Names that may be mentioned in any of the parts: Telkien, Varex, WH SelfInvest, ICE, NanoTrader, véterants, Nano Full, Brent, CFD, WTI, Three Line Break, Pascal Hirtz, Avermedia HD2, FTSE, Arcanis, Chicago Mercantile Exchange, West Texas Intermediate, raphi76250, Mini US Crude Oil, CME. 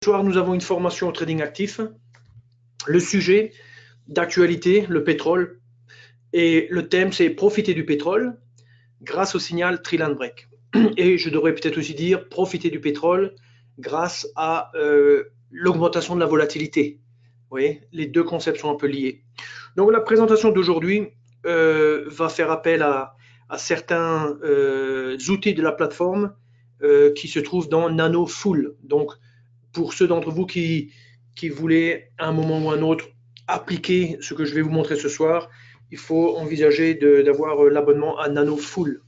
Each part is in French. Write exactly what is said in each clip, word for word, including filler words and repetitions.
Ce soir, nous avons une formation au trading actif. Le sujet d'actualité, le pétrole. Et le thème, c'est profiter du pétrole grâce au signal Three Line Break. Et je devrais peut-être aussi dire profiter du pétrole grâce à euh, l'augmentation de la volatilité. Vous voyez, les deux concepts sont un peu liés. Donc, la présentation d'aujourd'hui euh, va faire appel à, à certains euh, outils de la plateforme euh, qui se trouvent dans Nano Full. Donc, pour ceux d'entre vous qui, qui voulaient à un moment ou à un autre appliquer ce que je vais vous montrer ce soir, il faut envisager d'avoir l'abonnement à Nano Full.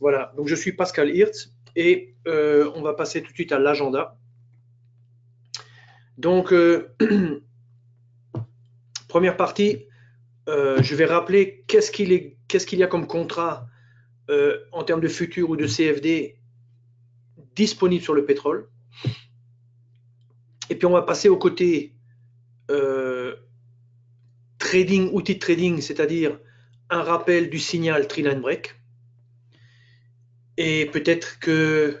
Voilà, donc je suis Pascal Hirtz et euh, on va passer tout de suite à l'agenda. Donc, euh, première partie, euh, je vais rappeler qu'est-ce qu'il qu'est-ce qu'il y a comme contrat euh, en termes de futur ou de C F D disponible sur le pétrole. Et puis on va passer au côté euh, trading, outil de trading, c'est-à-dire un rappel du signal Three Line Break. Et peut-être que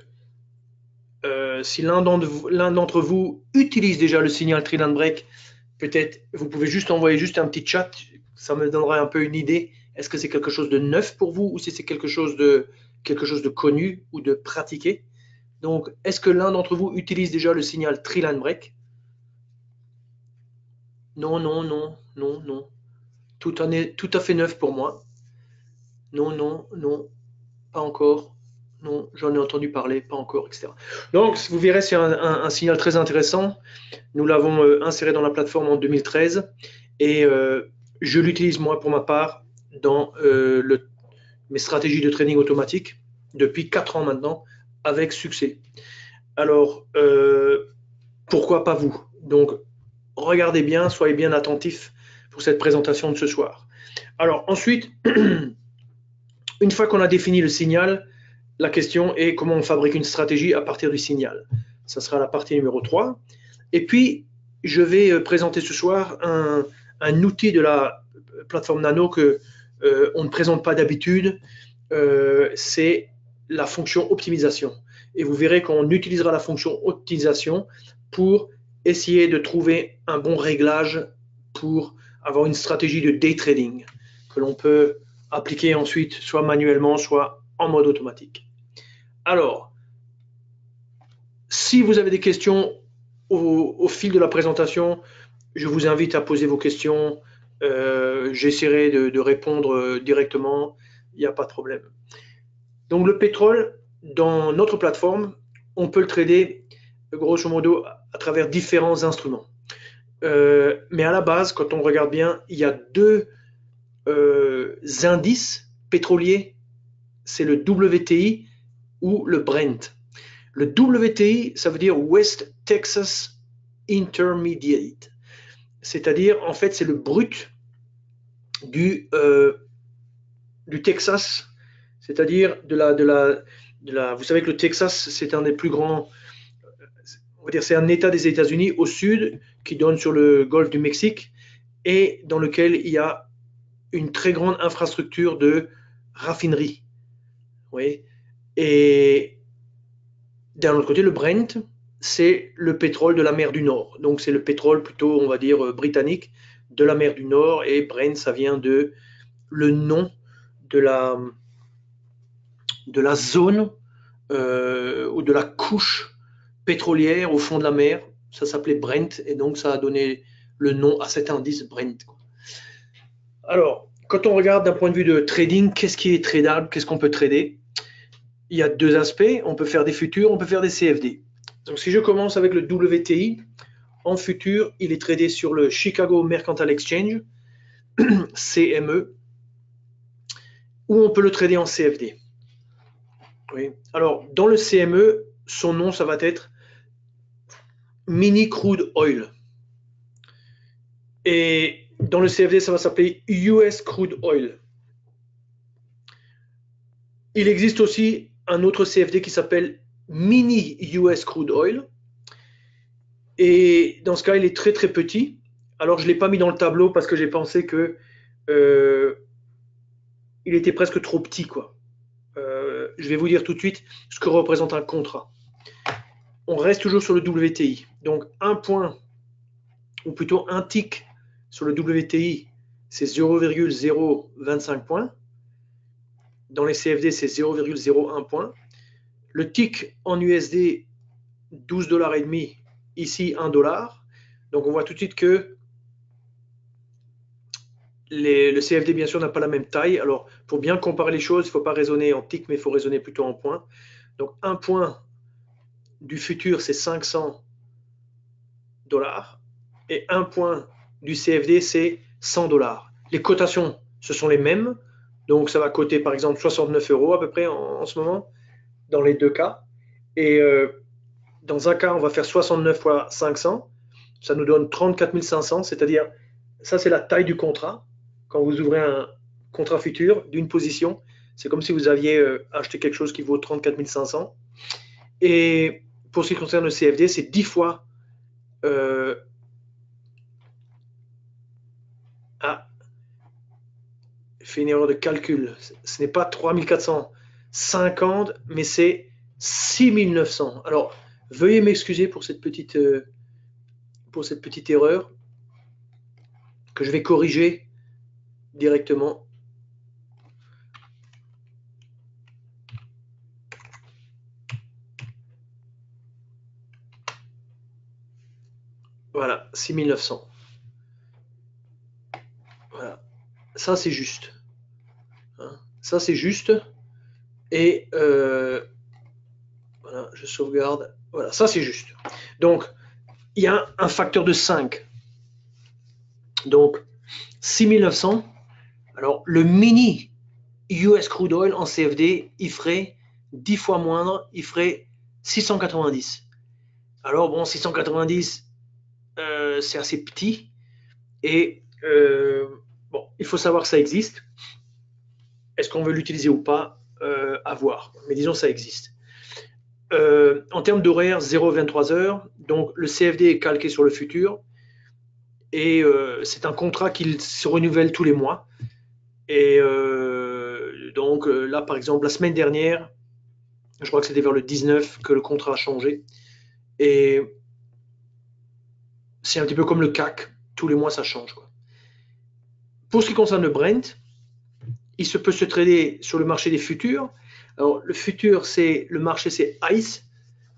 euh, si l'un d'entre vous utilise déjà le signal Three Line Break, peut-être vous pouvez juste envoyer juste un petit chat, ça me donnera un peu une idée. Est-ce que c'est quelque chose de neuf pour vous ou si c'est quelque chose de, quelque chose de connu ou de pratiqué? Donc, est-ce que l'un d'entre vous utilise déjà le signal Three Line Break? Non, non, non, non, non. Tout, en est, tout à fait neuf pour moi. Non, non, non, pas encore. Non, j'en ai entendu parler, pas encore, et cetera. Donc, vous verrez, c'est un, un, un signal très intéressant. Nous l'avons euh, inséré dans la plateforme en deux mille treize et euh, je l'utilise, moi, pour ma part, dans euh, le, mes stratégies de trading automatique depuis quatre ans maintenant, avec succès. Alors, euh, pourquoi pas vous? Donc, regardez bien, soyez bien attentifs pour cette présentation de ce soir. Alors, ensuite, une fois qu'on a défini le signal, la question est comment on fabrique une stratégie à partir du signal. Ça sera la partie numéro trois. Et puis, je vais présenter ce soir un, un outil de la plateforme Nano que euh, on ne présente pas d'habitude. Euh, c'est la fonction optimisation. Et vous verrez qu'on utilisera la fonction optimisation pour essayer de trouver un bon réglage pour avoir une stratégie de day trading que l'on peut appliquer ensuite soit manuellement, soit en mode automatique. Alors, si vous avez des questions au, au fil de la présentation, je vous invite à poser vos questions. Euh, j'essaierai de, de répondre directement. Il n'y a pas de problème. Donc, le pétrole, dans notre plateforme, on peut le trader, grosso modo, à travers différents instruments. Euh, mais à la base, quand on regarde bien, il y a deux euh, indices pétroliers. C'est le W T I ou le Brent. Le W T I, ça veut dire West Texas Intermediate. C'est-à-dire, en fait, c'est le brut du, euh, du Texas. C'est-à-dire de la, de, la, de la, vous savez que le Texas, c'est un des plus grands, on va dire, c'est un État des États-Unis au sud qui donne sur le golfe du Mexique et dans lequel il y a une très grande infrastructure de raffinerie. Oui. Et d'un autre côté, le Brent, c'est le pétrole de la mer du Nord. Donc c'est le pétrole plutôt, on va dire, britannique de la mer du Nord. Et Brent, ça vient de le nom de la de la zone euh, ou de la couche pétrolière au fond de la mer. Ça s'appelait Brent et donc ça a donné le nom à cet indice Brent. Alors, quand on regarde d'un point de vue de trading, qu'est-ce qui est tradable, qu'est-ce qu'on peut trader? Il y a deux aspects, on peut faire des futurs, on peut faire des C F D. Donc si je commence avec le W T I, en futur, il est tradé sur le Chicago Mercantile Exchange, C M E, ou on peut le trader en C F D. Oui. Alors, dans le C M E, son nom, ça va être Mini Crude Oil. Et dans le C F D, ça va s'appeler U S Crude Oil. Il existe aussi un autre C F D qui s'appelle Mini U S Crude Oil. Et dans ce cas, il est très, très petit. Alors, je ne l'ai pas mis dans le tableau parce que j'ai pensé que euh, il était presque trop petit, quoi. Euh, je vais vous dire tout de suite ce que représente un contrat. on reste toujours sur le W T I. Donc, un point, ou plutôt un tick sur le W T I, c'est zéro virgule zéro vingt-cinq points. Dans les C F D, c'est zéro virgule zéro un point. Le tick en U S D, douze dollars et demi, ici un dollar. Donc, on voit tout de suite que les, le C F D, bien sûr, n'a pas la même taille. Alors, pour bien comparer les choses, il ne faut pas raisonner en tick, mais il faut raisonner plutôt en points. Donc, un point du futur, c'est cinq cents dollars. Et un point du C F D, c'est cent dollars. Les cotations, ce sont les mêmes. Donc, ça va coter, par exemple, soixante-neuf euros à peu près en, en ce moment, dans les deux cas. Et euh, dans un cas, on va faire soixante-neuf fois cinq cents. Ça nous donne trente-quatre mille cinq cents, c'est-à-dire, ça, c'est la taille du contrat. Quand vous ouvrez un contrat futur d'une position, c'est comme si vous aviez euh, acheté quelque chose qui vaut trente-quatre mille cinq cents. Et pour ce qui concerne le C F D, c'est dix fois euh, ah, j'ai fait une erreur de calcul. Ce n'est pas trois mille quatre cent cinquante, mais c'est six mille neuf cents. Alors, veuillez m'excuser pour cette petite euh, pour cette petite erreur que je vais corriger directement. Voilà, six mille neuf cents. Voilà, ça c'est juste. Hein? Ça c'est juste. Et euh, voilà, je sauvegarde. Voilà, ça c'est juste. Donc, il y a un, un facteur de cinq. Donc, six mille neuf cents. Alors, le mini U S Crude Oil en C F D, il ferait dix fois moindre, il ferait six cent quatre-vingt-dix. Alors, bon, six cent quatre-vingt-dix. Euh, c'est assez petit et euh, bon, il faut savoir que ça existe. Est-ce qu'on veut l'utiliser ou pas, euh, à voir, mais disons ça existe. Euh, en termes d'horaire, zéro vingt-trois heures, donc le C F D est calqué sur le futur et euh, c'est un contrat qui se renouvelle tous les mois. Et euh, donc là, par exemple, la semaine dernière, je crois que c'était vers le dix-neuf que le contrat a changé et c'est un petit peu comme le C A C, tous les mois ça change, quoi. Pour ce qui concerne le Brent, il se peut se trader sur le marché des futurs. Alors le futur, c'est le marché, c'est I C E.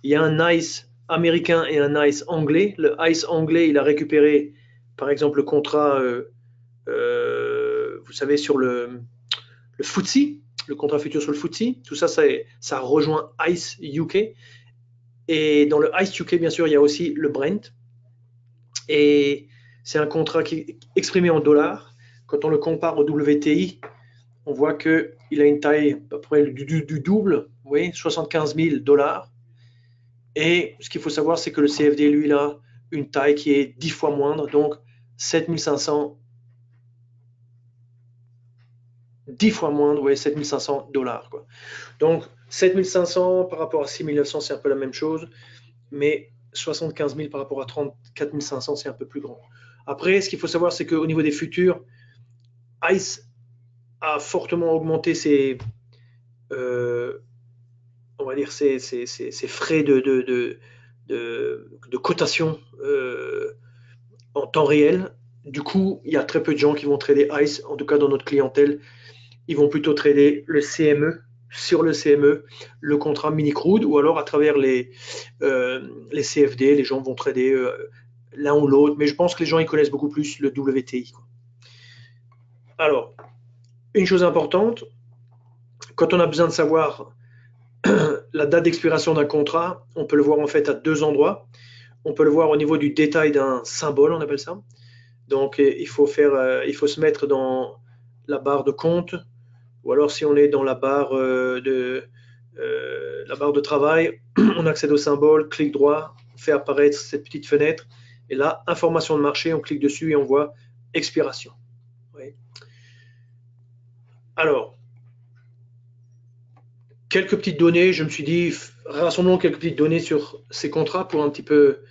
Il y a un I C E américain et un I C E anglais. Le I C E anglais, il a récupéré, par exemple, le contrat, euh, euh, vous savez, sur le, le F T S E, le contrat futur sur le F T S E. Tout ça, ça, ça rejoint I C E U K. Et dans le I C E U K, bien sûr, il y a aussi le Brent. Et c'est un contrat qui est exprimé en dollars. Quand on le compare au W T I, on voit qu'il a une taille à peu près du, du, du double, vous voyez, soixante-quinze mille dollars. Et ce qu'il faut savoir, c'est que le C F D, lui, il a une taille qui est dix fois moindre, donc sept mille cinq cents, dix fois moindre, vous voyez, sept mille cinq cents dollars. Quoi. Donc sept mille cinq cents par rapport à six mille neuf cents, c'est un peu la même chose, mais soixante-quinze mille par rapport à trente-quatre mille cinq cents, c'est un peu plus grand. Après, ce qu'il faut savoir, c'est qu'au niveau des futurs, I C E a fortement augmenté ses, euh, on va dire ses, ses, ses, ses frais de, de, de, de, de cotation euh, en temps réel. Du coup, il y a très peu de gens qui vont trader I C E, en tout cas dans notre clientèle, ils vont plutôt trader le C M E. Sur le C M E, le contrat mini crude, ou alors à travers les, euh, les C F D, les gens vont trader euh, l'un ou l'autre, mais je pense que les gens ils connaissent beaucoup plus le W T I. Quoi. Alors, une chose importante, quand on a besoin de savoir la date d'expiration d'un contrat, on peut le voir en fait à deux endroits. On peut le voir au niveau du détail d'un symbole, on appelle ça. Donc, il faut, faire, euh, il faut se mettre dans la barre de compte. Ou alors si on est dans la barre, euh, de, euh, la barre de travail, on accède au symbole, clic droit, on fait apparaître cette petite fenêtre. Et là, information de marché, on clique dessus et on voit expiration. Oui. Alors, quelques petites données, je me suis dit, rassemblons quelques petites données sur ces contrats pour un petit peu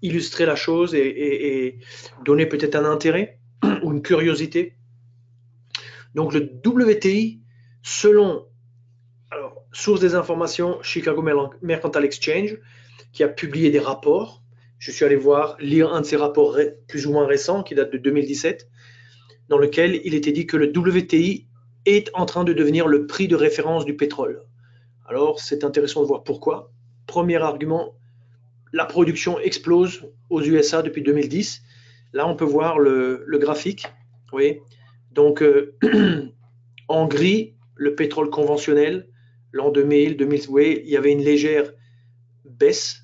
illustrer la chose et, et, et donner peut-être un intérêt ou une curiosité. Donc, le W T I, selon, alors, source des informations, Chicago Mercantile Exchange, qui a publié des rapports. Je suis allé voir, lire un de ses rapports plus ou moins récents, qui date de deux mille dix-sept, dans lequel il était dit que le W T I est en train de devenir le prix de référence du pétrole. Alors, c'est intéressant de voir pourquoi. Premier argument, la production explose aux U S A depuis deux mille dix. Là, on peut voir le, le graphique. Vous voyez ? Donc, euh, en gris, le pétrole conventionnel, l'an deux mille, deux mille, vous voyez, il y avait une légère baisse.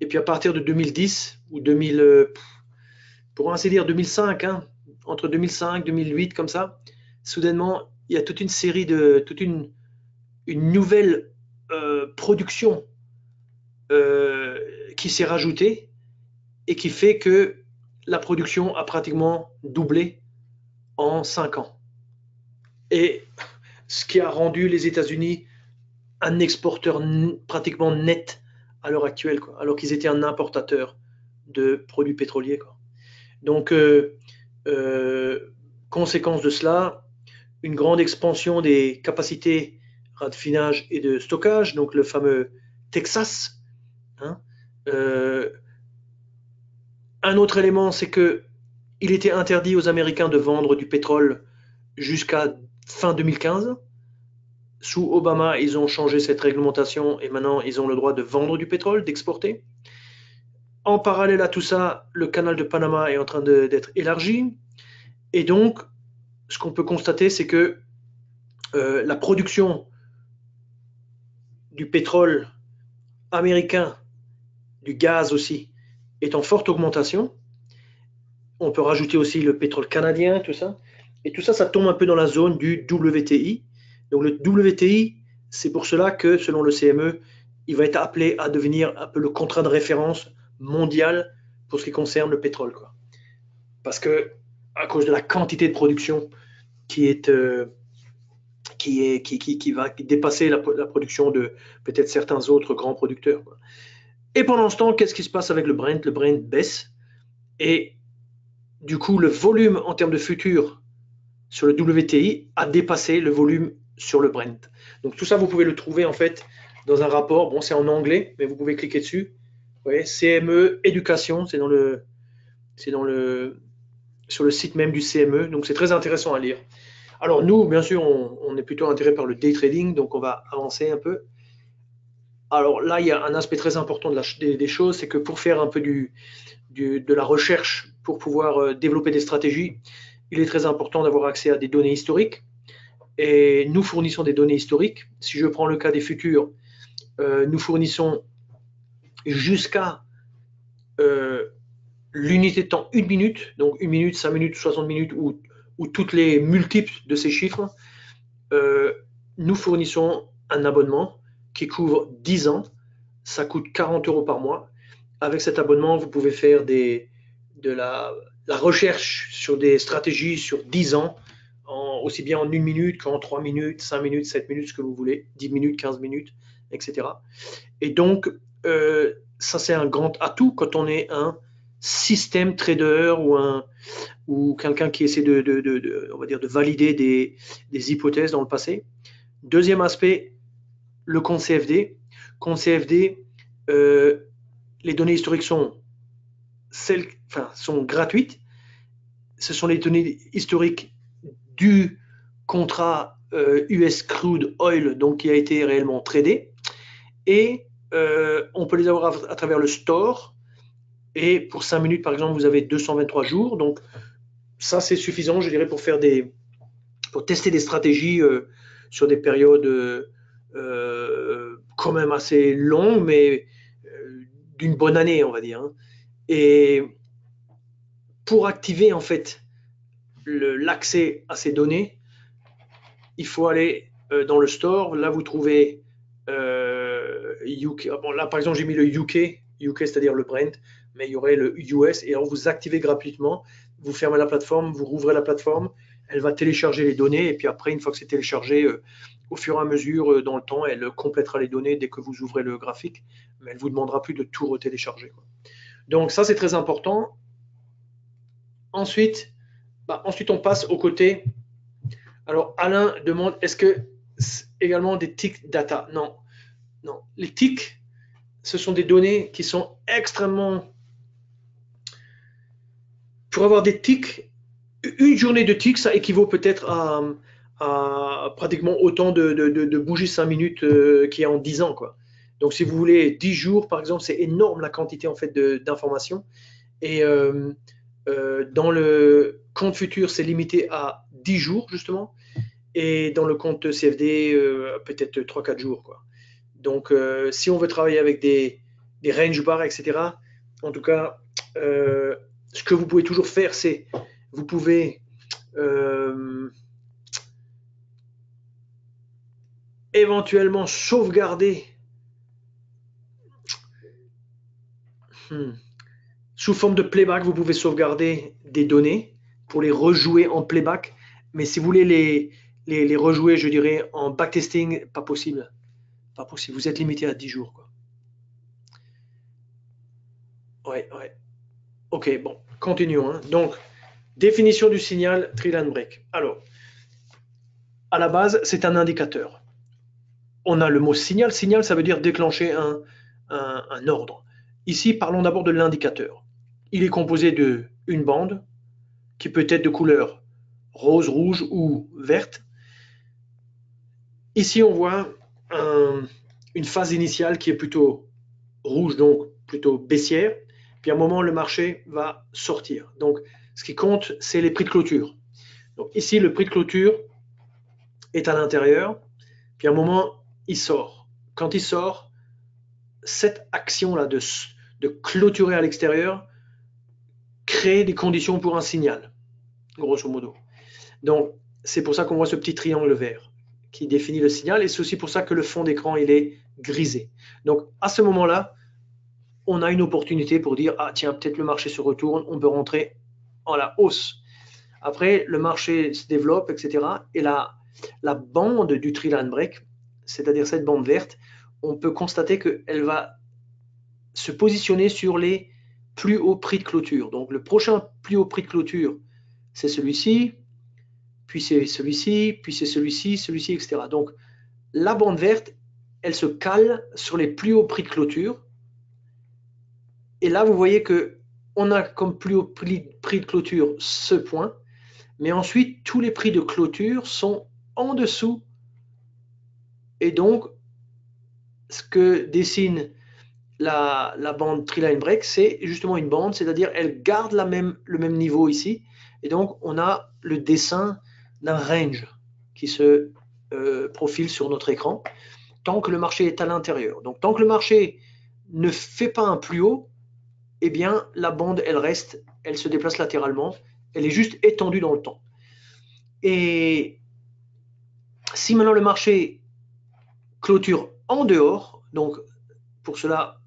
Et puis, à partir de deux mille dix, ou deux mille, pour ainsi dire deux mille cinq, hein, entre deux mille cinq, deux mille huit, comme ça, soudainement, il y a toute une série de, toute une, une nouvelle euh, production euh, qui s'est rajoutée et qui fait que la production a pratiquement doublé en cinq ans. Et ce qui a rendu les États-Unis un exporteur pratiquement net à l'heure actuelle, quoi, alors qu'ils étaient un importateur de produits pétroliers, quoi. Donc, euh, euh, conséquence de cela, une grande expansion des capacités raffinage et de stockage, donc le fameux Texas. Hein, euh, un autre élément, c'est que il était interdit aux Américains de vendre du pétrole jusqu'à fin deux mille quinze. Sous Obama, ils ont changé cette réglementation et maintenant, ils ont le droit de vendre du pétrole, d'exporter. En parallèle à tout ça, le canal de Panama est en train d'être élargi. Et donc, ce qu'on peut constater, c'est que euh, la production du pétrole américain, du gaz aussi, est en forte augmentation. On peut rajouter aussi le pétrole canadien, tout ça. Et tout ça, ça tombe un peu dans la zone du W T I. Donc le W T I, c'est pour cela que, selon le C M E, il va être appelé à devenir un peu le contrat de référence mondial pour ce qui concerne le pétrole, quoi. Parce que, à cause de la quantité de production qui est, euh, qui, est qui, qui, qui va dépasser la, la production de peut-être certains autres grands producteurs, quoi. Et pendant ce temps, qu'est-ce qui se passe avec le Brent? Le Brent baisse et du coup, le volume en termes de futur sur le W T I a dépassé le volume sur le Brent. Donc, tout ça, vous pouvez le trouver en fait dans un rapport. Bon, c'est en anglais, mais vous pouvez cliquer dessus. Vous voyez, C M E éducation, c'est dans le, c'est dans le, sur le site même du C M E. Donc, c'est très intéressant à lire. Alors, nous, bien sûr, on, on est plutôt intéressé par le day trading, donc on va avancer un peu. Alors là, il y a un aspect très important de la, des, des choses, c'est que pour faire un peu du, du, de la recherche, pour pouvoir euh, développer des stratégies, il est très important d'avoir accès à des données historiques. Et nous fournissons des données historiques. Si je prends le cas des futurs, euh, nous fournissons jusqu'à euh, l'unité de temps une minute, donc une minute, cinq minutes, soixante minutes, ou, ou toutes les multiples de ces chiffres. Euh, nous fournissons un abonnement qui couvre dix ans, ça coûte quarante euros par mois. Avec cet abonnement, vous pouvez faire des, de la, la recherche sur des stratégies sur dix ans, en, aussi bien en une minute qu'en trois minutes, cinq minutes, sept minutes, ce que vous voulez, dix minutes, quinze minutes, et cetera. Et donc, euh, ça c'est un grand atout quand on est un système trader ou, ou quelqu'un qui essaie de, de, de, de, on va dire de valider des, des hypothèses dans le passé. Deuxième aspect, le compte C F D. Compte C F D, euh, les données historiques sont, celles, enfin, sont gratuites. Ce sont les données historiques du contrat euh, U S Crude Oil, donc qui a été réellement tradé. Et euh, on peut les avoir à, à travers le store. Et pour cinq minutes, par exemple, vous avez deux cent vingt-trois jours. Donc, ça, c'est suffisant, je dirais, pour, faire des, pour tester des stratégies euh, sur des périodes... Euh, Euh, quand même assez long, mais euh, d'une bonne année, on va dire. Hein. Et pour activer en fait l'accès à ces données, il faut aller euh, dans le store. Là, vous trouvez euh, U K. Bon, là, par exemple, j'ai mis le U K, U K, c'est-à-dire le Brent, mais il y aurait le U S. Et alors, vous activez gratuitement, vous fermez la plateforme, vous rouvrez la plateforme. Elle va télécharger les données et puis après, une fois que c'est téléchargé, euh, au fur et à mesure, euh, dans le temps, elle complétera les données dès que vous ouvrez le graphique, mais elle ne vous demandera plus de tout retélécharger, quoi. Donc ça, c'est très important. Ensuite, bah, ensuite, on passe au côté. Alors, Alain demande, est-ce que est également des tick data? Non, non. Les tick, ce sont des données qui sont extrêmement... Pour avoir des tics, une journée de tics, ça équivaut peut-être à, à pratiquement autant de, de, de bougies cinq minutes euh, qu'il y a en dix ans, quoi. Donc, si vous voulez, dix jours, par exemple, c'est énorme la quantité en fait d'informations. Et euh, euh, dans le compte futur, c'est limité à dix jours, justement. Et dans le compte C F D, euh, peut-être trois à quatre jours, quoi. Donc, euh, si on veut travailler avec des, des range bars, et cetera, en tout cas, euh, ce que vous pouvez toujours faire, c'est vous pouvez euh, éventuellement sauvegarder hmm, sous forme de playback, vous pouvez sauvegarder des données pour les rejouer en playback. Mais si vous voulez les, les, les rejouer, je dirais, en backtesting, pas possible. Pas possible. Vous êtes limité à dix jours, quoi. Ouais, ouais. Ok, bon, continuons. Hein. Donc, définition du signal Three Line Break. Alors, à la base, c'est un indicateur. On a le mot signal. Signal, ça veut dire déclencher un, un, un ordre. Ici, parlons d'abord de l'indicateur. Il est composé de une bande qui peut être de couleur rose, rouge ou verte. Ici, on voit un, une phase initiale qui est plutôt rouge, donc plutôt baissière. Puis à un moment, le marché va sortir. Donc, ce qui compte, c'est les prix de clôture. Donc ici, le prix de clôture est à l'intérieur. Puis à un moment, il sort. Quand il sort, cette action-là de, de clôturer à l'extérieur crée des conditions pour un signal, grosso modo. Donc, c'est pour ça qu'on voit ce petit triangle vert qui définit le signal. Et c'est aussi pour ça que le fond d'écran, il est grisé. Donc, à ce moment-là, on a une opportunité pour dire, ah tiens, peut-être le marché se retourne, on peut rentrer en la hausse. Après, le marché se développe, et cetera. Et la, la bande du Three Line Break, c'est-à-dire cette bande verte, on peut constater qu'elle va se positionner sur les plus hauts prix de clôture. Donc, le prochain plus haut prix de clôture, c'est celui-ci, puis c'est celui-ci, puis c'est celui-ci, celui-ci, et cetera. Donc, la bande verte, elle se cale sur les plus hauts prix de clôture. Et là, vous voyez que on a comme plus haut prix de clôture ce point, mais ensuite, tous les prix de clôture sont en dessous. Et donc, ce que dessine la, la bande Three Line Break, c'est justement une bande, c'est-à-dire elle garde la même, le même niveau ici. Et donc, on a le dessin d'un range qui se euh, profile sur notre écran tant que le marché est à l'intérieur. Donc, tant que le marché ne fait pas un plus haut, eh bien, la bande, elle reste, elle se déplace latéralement, elle est juste étendue dans le temps. Et si maintenant le marché clôture en dehors, donc pour cela,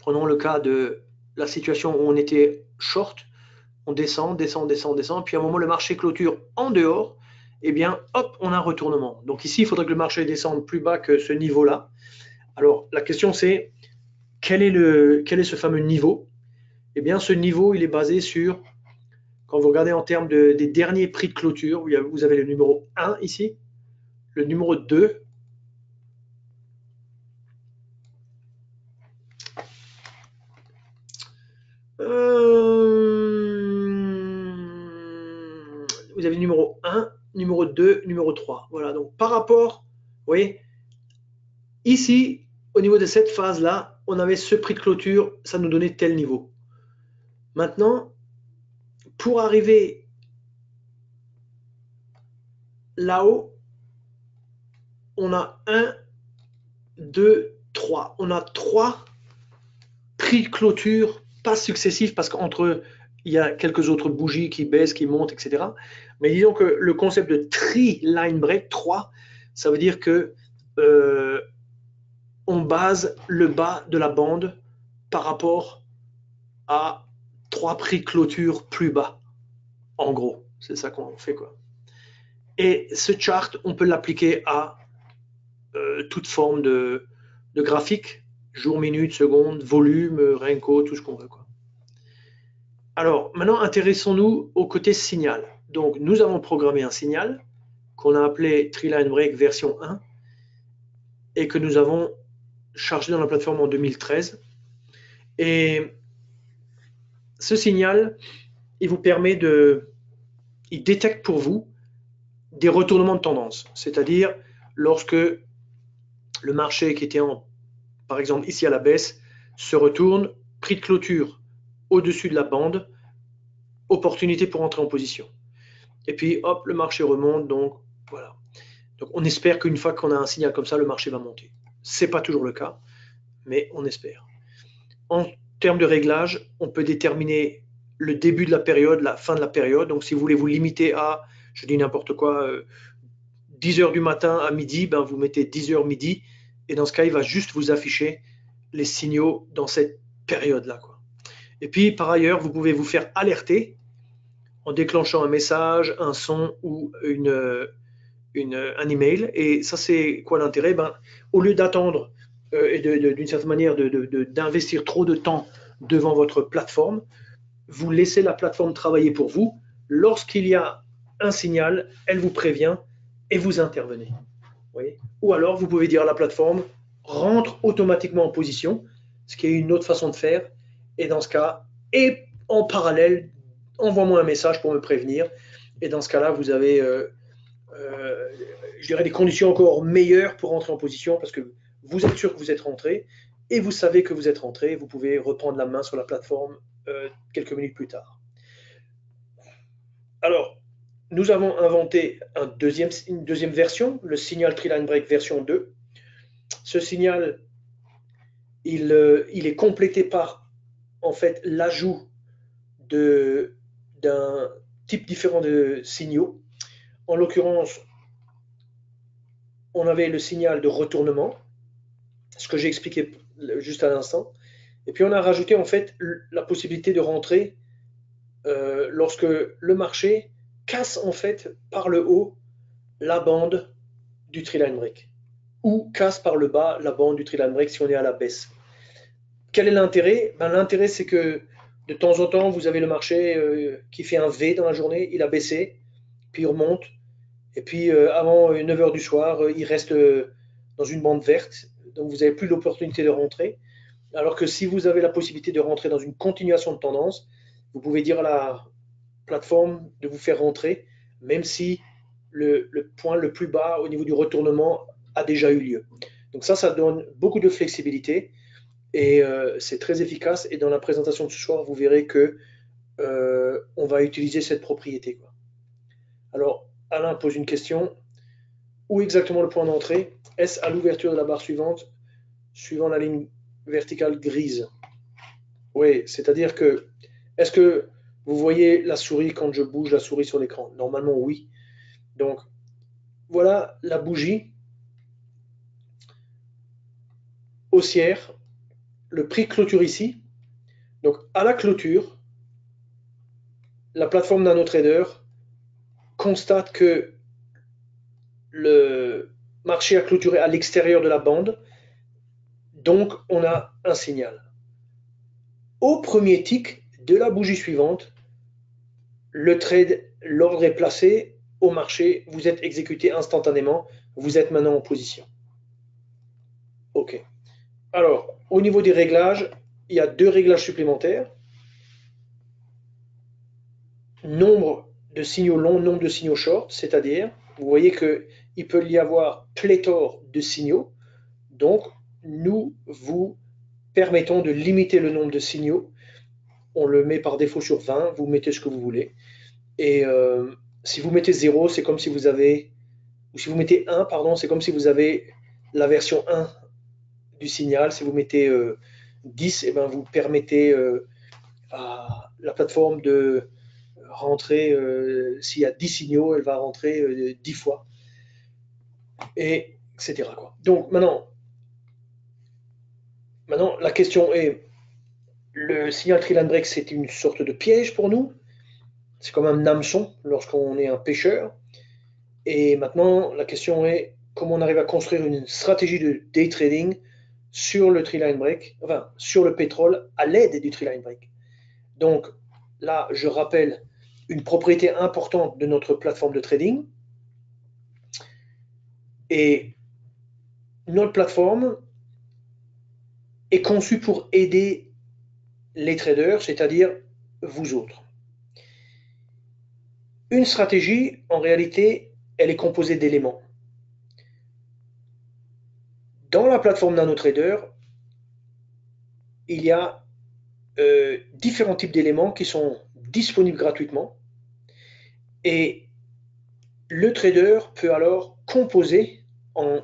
prenons le cas de la situation où on était short, on descend, descend, descend, descend, puis à un moment, le marché clôture en dehors, eh bien, hop, on a un retournement. Donc ici, il faudrait que le marché descende plus bas que ce niveau-là. Alors, la question c'est, Quel est, le, quel est ce fameux niveau? Eh bien, ce niveau, il est basé sur, quand vous regardez en termes de, des derniers prix de clôture, vous avez le numéro un ici, le numéro deux, euh, vous avez le numéro un, numéro deux, numéro trois. Voilà, donc par rapport, vous voyez, ici, au niveau de cette phase-là, on avait ce prix de clôture, ça nous donnait tel niveau. Maintenant, pour arriver là-haut, on a un, deux, trois. On a trois prix de clôture, pas successifs, parce qu'entre il y a quelques autres bougies qui baissent, qui montent, et cetera. Mais disons que le concept de Three Line Break, trois, ça veut dire que euh, on base le bas de la bande par rapport à trois prix clôture plus bas. En gros, c'est ça qu'on fait, quoi. Et ce chart, on peut l'appliquer à euh, toute forme de, de graphique, jour, minute, seconde, volume, renko, tout ce qu'on veut, quoi. Alors, maintenant, intéressons-nous au côté signal. Donc, nous avons programmé un signal qu'on a appelé Three Line Break version un et que nous avons chargé dans la plateforme en deux mille treize. Et ce signal, il vous permet de, il détecte pour vous des retournements de tendance, c'est-à-dire lorsque le marché qui était en, par exemple ici à la baisse, se retourne, prix de clôture au-dessus de la bande, opportunité pour entrer en position. Et puis hop, le marché remonte, donc voilà. Donc on espère qu'une fois qu'on a un signal comme ça, le marché va monter. Ce n'est pas toujours le cas, mais on espère. En termes de réglage, on peut déterminer le début de la période, la fin de la période. Donc si vous voulez vous limiter à, je dis n'importe quoi, euh, dix heures du matin à midi, ben, vous mettez dix heures midi, et dans ce cas, il va juste vous afficher les signaux dans cette période-là, quoi. Et puis par ailleurs, vous pouvez vous faire alerter en déclenchant un message, un son ou une... Une, un email. Et ça, c'est quoi l'intérêt? Ben, au lieu d'attendre euh, et d'une certaine manière de, de, de, d'investir trop de temps devant votre plateforme, vous laissez la plateforme travailler pour vous. Lorsqu'il y a un signal, elle vous prévient et vous intervenez. Vous voyez? Ou alors, vous pouvez dire à la plateforme, rentre automatiquement en position, ce qui est une autre façon de faire. Et dans ce cas, et en parallèle, envoie-moi un message pour me prévenir. Et dans ce cas-là, vous avez... Euh, Euh, je dirais des conditions encore meilleures pour entrer en position, parce que vous êtes sûr que vous êtes rentré et vous savez que vous êtes rentré, vous pouvez reprendre la main sur la plateforme euh, quelques minutes plus tard. Alors, nous avons inventé un deuxième, une deuxième version, le signal Three Line Break version deux. Ce signal, il, euh, il est complété par en fait l'ajout d'un type différent de signaux. En l'occurrence, on avait le signal de retournement, ce que j'ai expliqué juste à l'instant. Et puis, on a rajouté en fait la possibilité de rentrer euh, lorsque le marché casse en fait par le haut la bande du Three Line Break ou casse par le bas la bande du Three Line Break si on est à la baisse. Quel est l'intérêt? Ben, l'intérêt, c'est que de temps en temps, vous avez le marché euh, qui fait un V dans la journée, il a baissé, puis il remonte, et puis euh, avant euh, neuf heures du soir, euh, il reste euh, dans une bande verte, donc vous n'avez plus l'opportunité de rentrer, alors que si vous avez la possibilité de rentrer dans une continuation de tendance, vous pouvez dire à la plateforme de vous faire rentrer, même si le, le point le plus bas au niveau du retournement a déjà eu lieu. Donc ça, ça donne beaucoup de flexibilité, et euh, c'est très efficace, et dans la présentation de ce soir, vous verrez que euh, on va utiliser cette propriété, quoi. Alors, Alain pose une question. Où exactement le point d'entrée? Est-ce à l'ouverture de la barre suivante, suivant la ligne verticale grise? Oui, c'est-à-dire que, est-ce que vous voyez la souris quand je bouge la souris sur l'écran? Normalement, oui. Donc, voilà la bougie haussière, le prix clôture ici. Donc, à la clôture, la plateforme NanoTrader constate que le marché a clôturé à l'extérieur de la bande, donc on a un signal. Au premier tic de la bougie suivante, le trade, l'ordre est placé au marché, vous êtes exécuté instantanément, vous êtes maintenant en position. Ok. Alors, au niveau des réglages, il y a deux réglages supplémentaires. Nombre de signaux longs, nombre de signaux short, c'est-à-dire, vous voyez qu'il peut y avoir pléthore de signaux, donc nous vous permettons de limiter le nombre de signaux, on le met par défaut sur vingt, vous mettez ce que vous voulez, et euh, si vous mettez zéro, c'est comme si vous avez, ou si vous mettez un, pardon, c'est comme si vous avez la version un du signal, si vous mettez euh, dix, et ben vous permettez euh, à la plateforme de rentrer, euh, s'il y a dix signaux, elle va rentrer euh, dix fois, et etc., quoi. Donc maintenant, maintenant, la question est, le signal Three Line Break, c'est une sorte de piège pour nous, c'est comme un hameçon lorsqu'on est un pêcheur, et maintenant, la question est, comment on arrive à construire une stratégie de day trading sur le Three Line Break, enfin, sur le pétrole, à l'aide du Three Line Break. Donc là, je rappelle une propriété importante de notre plateforme de trading. Et notre plateforme, est conçu pour aider les traders, c'est-à-dire vous autres. Une stratégie, en réalité, elle est composée d'éléments. Dans la plateforme NanoTrader, il y a euh, différents types d'éléments qui sont disponibles gratuitement et le trader peut alors composer en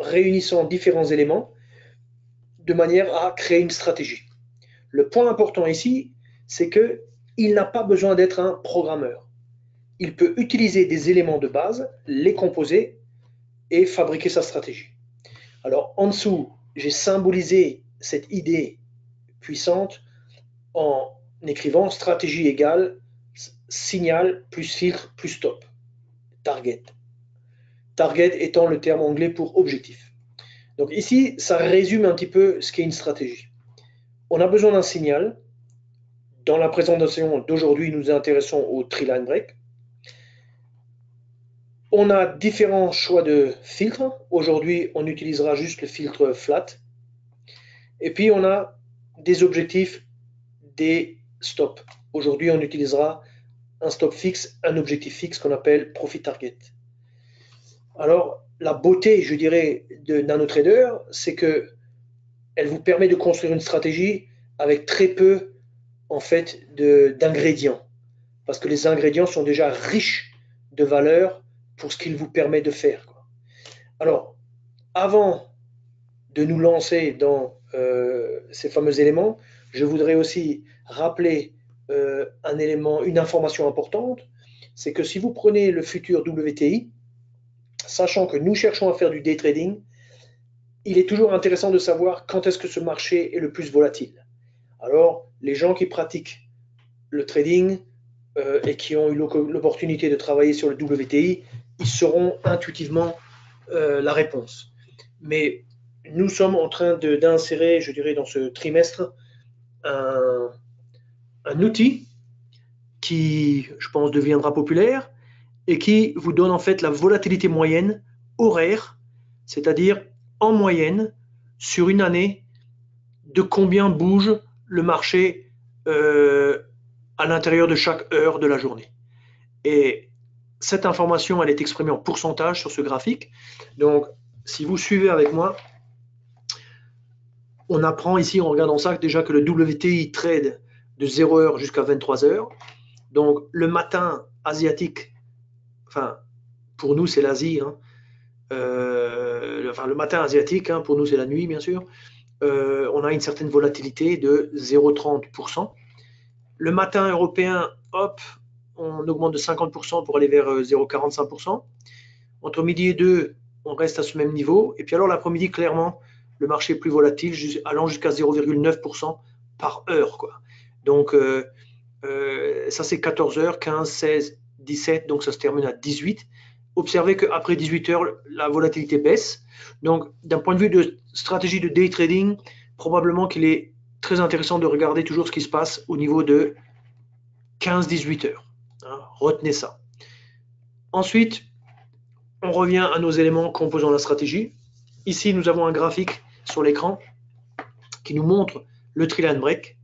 réunissant différents éléments de manière à créer une stratégie. Le point important ici, c'est qu'il n'a pas besoin d'être un programmeur. Il peut utiliser des éléments de base, les composer et fabriquer sa stratégie. Alors, en dessous, j'ai symbolisé cette idée puissante en écrivant stratégie égale signal plus filtre plus stop, target. Target étant le terme anglais pour objectif. Donc ici, ça résume un petit peu ce qu'est une stratégie. On a besoin d'un signal. Dans la présentation d'aujourd'hui, nous nous intéressons au Three Line Break. On a différents choix de filtres. Aujourd'hui, on utilisera juste le filtre flat. Et puis, on a des objectifs, des stops. Aujourd'hui, on utilisera un stop fixe, un objectif fixe qu'on appelle profit target. Alors, la beauté, je dirais, de NanoTrader, c'est qu'elle vous permet de construire une stratégie avec très peu, en fait, d'ingrédients. Parce que les ingrédients sont déjà riches de valeur pour ce qu'il vous permet de faire. Alors, avant de nous lancer dans euh, ces fameux éléments, je voudrais aussi rappeler euh, un élément, une information importante, c'est que si vous prenez le futur W T I, sachant que nous cherchons à faire du day trading, il est toujours intéressant de savoir quand est-ce que ce marché est le plus volatile. Alors, les gens qui pratiquent le trading euh, et qui ont eu l'opportunité de travailler sur le W T I, ils sauront intuitivement euh, la réponse. Mais nous sommes en train d'insérer, je dirais, dans ce trimestre, un, un outil qui, je pense, deviendra populaire et qui vous donne en fait la volatilité moyenne horaire, c'est-à-dire en moyenne, sur une année, de combien bouge le marché euh, à l'intérieur de chaque heure de la journée. Et cette information, elle est exprimée en pourcentage sur ce graphique. Donc, si vous suivez avec moi, on apprend ici, en regardant ça, déjà que le W T I trade de zéro heure jusqu'à vingt-trois heures. Donc, le matin asiatique, enfin, pour nous, c'est l'Asie. Hein. Euh, enfin, le matin asiatique, hein, pour nous, c'est la nuit, bien sûr. Euh, on a une certaine volatilité de zéro virgule trente pour cent. Le matin européen, hop, on augmente de cinquante pour cent pour aller vers zéro virgule quarante-cinq pour cent. Entre midi et deux, on reste à ce même niveau. Et puis alors l'après-midi, clairement, le marché est plus volatile, allant jusqu'à zéro virgule neuf pour cent par heure, quoi. Donc euh, euh, ça c'est quatorze heures, quinze, seize, dix-sept, donc ça se termine à dix-huit. Observez qu'après dix-huit heures, la volatilité baisse. Donc d'un point de vue de stratégie de day trading, probablement qu'il est très intéressant de regarder toujours ce qui se passe au niveau de quinze à dix-huit heures. Hein, retenez ça. Ensuite, on revient à nos éléments composant la stratégie. Ici, nous avons un graphique sur l'écran qui nous montre le Three Line Break.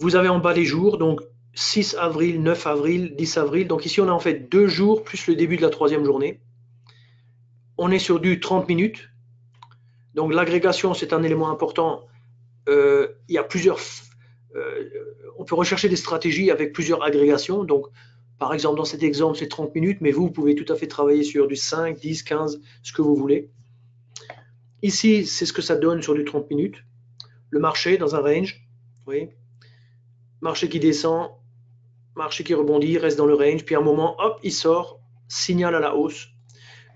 Vous avez en bas les jours, donc six avril, neuf avril, dix avril. Donc ici, on a en fait deux jours plus le début de la troisième journée. On est sur du trente minutes. Donc l'agrégation, c'est un élément important. Euh, il y a plusieurs... Euh, on peut rechercher des stratégies avec plusieurs agrégations. Donc, par exemple, dans cet exemple, c'est trente minutes, mais vous, vous pouvez tout à fait travailler sur du cinq, dix, quinze, ce que vous voulez. Ici, c'est ce que ça donne sur du trente minutes. Le marché dans un range. Oui. Marché qui descend, marché qui rebondit, reste dans le range. Puis à un moment, hop, il sort, signal à la hausse.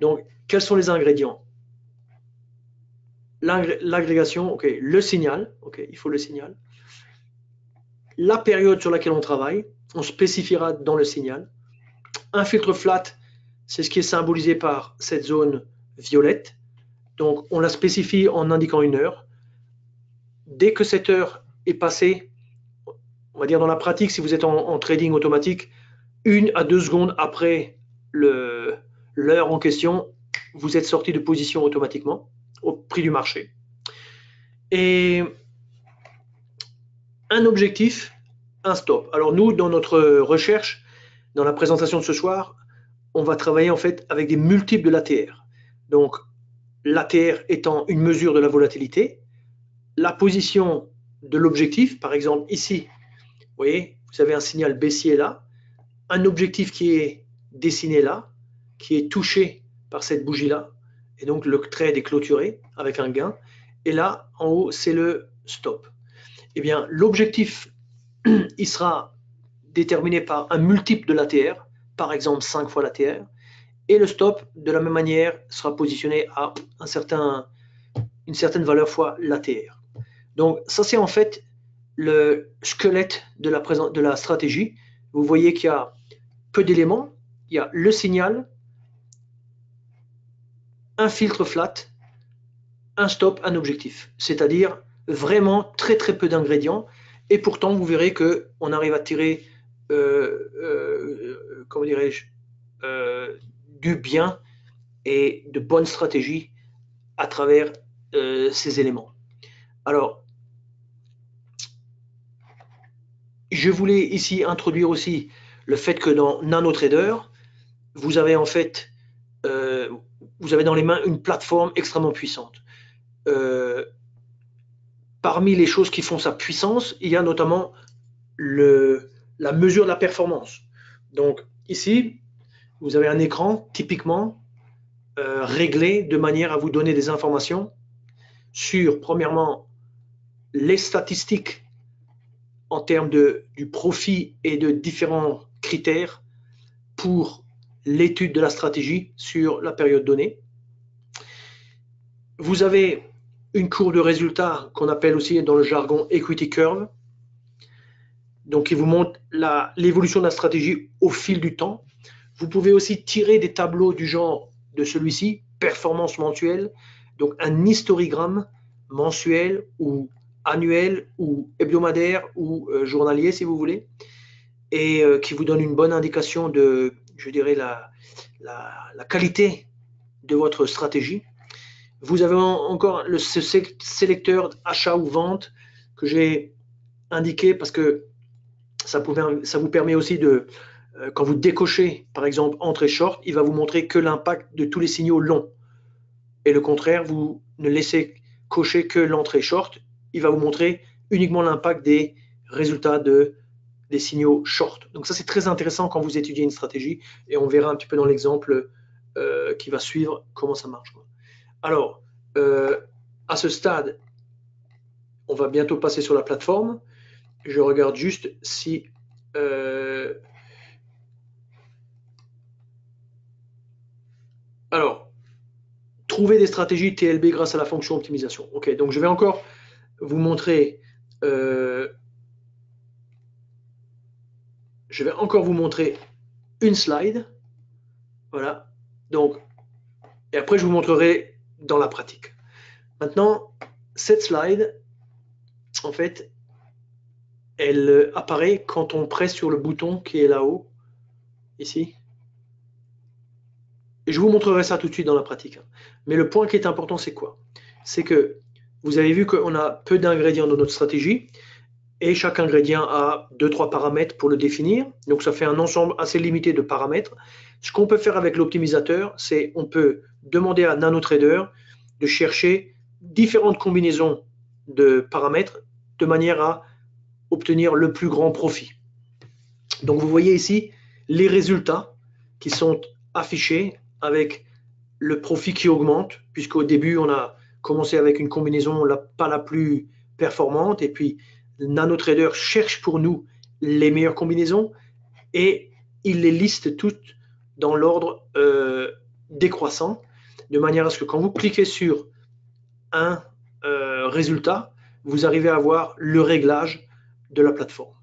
Donc, quels sont les ingrédients? L'agrégation, ok, le signal, ok, il faut le signal. La période sur laquelle on travaille, on spécifiera dans le signal. Un filtre flat, c'est ce qui est symbolisé par cette zone violette. Donc, on la spécifie en indiquant une heure. Dès que cette heure est passée, on va dire dans la pratique, si vous êtes en, en trading automatique, une à deux secondes après l'heure en question, vous êtes sorti de position automatiquement au prix du marché. et un objectif, un stop. Alors nous, dans notre recherche, dans la présentation de ce soir, on va travailler en fait avec des multiples de l'A T R. Donc l'A T R étant une mesure de la volatilité, la position de l'objectif, par exemple ici, vous voyez, vous avez un signal baissier là, un objectif qui est dessiné là, qui est touché par cette bougie là, et donc le trade est clôturé avec un gain, et là en haut c'est le stop. Eh bien l'objectif, il sera déterminé par un multiple de l'A T R, par exemple cinq fois l'A T R, et le stop de la même manière sera positionné à un certain, une certaine valeur fois l'A T R. Donc ça c'est en fait le squelette de la, de la stratégie. Vous voyez qu'il y a peu d'éléments, il y a le signal, un filtre flat, un stop, un objectif, c'est-à-dire vraiment très très peu d'ingrédients, et pourtant vous verrez que on arrive à tirer euh, euh, comment dirais-je euh, du bien et de bonnes stratégies à travers euh, ces éléments. Alors je voulais ici introduire aussi le fait que dans NanoTrader, vous avez en fait euh, vous avez dans les mains une plateforme extrêmement puissante. Euh, parmi les choses qui font sa puissance, il y a notamment le, la mesure de la performance. Donc ici, vous avez un écran typiquement euh, réglé de manière à vous donner des informations sur, premièrement, les statistiques en termes de, du profit et de différents critères pour l'étude de la stratégie sur la période donnée. Vous avez une courbe de résultats qu'on appelle aussi dans le jargon equity curve, donc qui vous montre l'évolution de la stratégie au fil du temps. Vous pouvez aussi tirer des tableaux du genre de celui-ci, performance mensuelle, donc un histogramme mensuel ou annuel ou hebdomadaire ou euh, journalier si vous voulez, et euh, qui vous donne une bonne indication de, je dirais, la, la, la qualité de votre stratégie. Vous avez encore le sélecteur achat ou vente que j'ai indiqué parce que ça, pouvait, ça vous permet aussi de, quand vous décochez par exemple entrée short, il va vous montrer que l'impact de tous les signaux longs. Et le contraire, vous ne laissez cocher que l'entrée short, il va vous montrer uniquement l'impact des résultats de, des signaux short. Donc ça c'est très intéressant quand vous étudiez une stratégie, et on verra un petit peu dans l'exemple euh, qui va suivre comment ça marche, quoi. Alors, euh, à ce stade, on va bientôt passer sur la plateforme. Je regarde juste si... Euh... Alors, trouver des stratégies T L B grâce à la fonction optimisation. Ok, donc je vais encore vous montrer... Euh... Je vais encore vous montrer une slide. Voilà. Donc, et après, je vous montrerai... dans la pratique. Maintenant, cette slide, en fait, elle apparaît quand on presse sur le bouton qui est là-haut, ici. Et je vous montrerai ça tout de suite dans la pratique. Mais le point qui est important, c'est quoi? C'est que vous avez vu qu'on a peu d'ingrédients dans notre stratégie, et chaque ingrédient a deux trois paramètres pour le définir. Donc ça fait un ensemble assez limité de paramètres. Ce qu'on peut faire avec l'optimisateur, c'est on peut demander à NanoTrader de chercher différentes combinaisons de paramètres de manière à obtenir le plus grand profit. Donc vous voyez ici les résultats qui sont affichés avec le profit qui augmente, puisqu'au début on a commencé avec une combinaison la, pas la plus performante, et puis NanoTrader cherche pour nous les meilleures combinaisons et il les liste toutes dans l'ordre euh, décroissant, de manière à ce que quand vous cliquez sur un euh, résultat, vous arrivez à voir le réglage de la plateforme.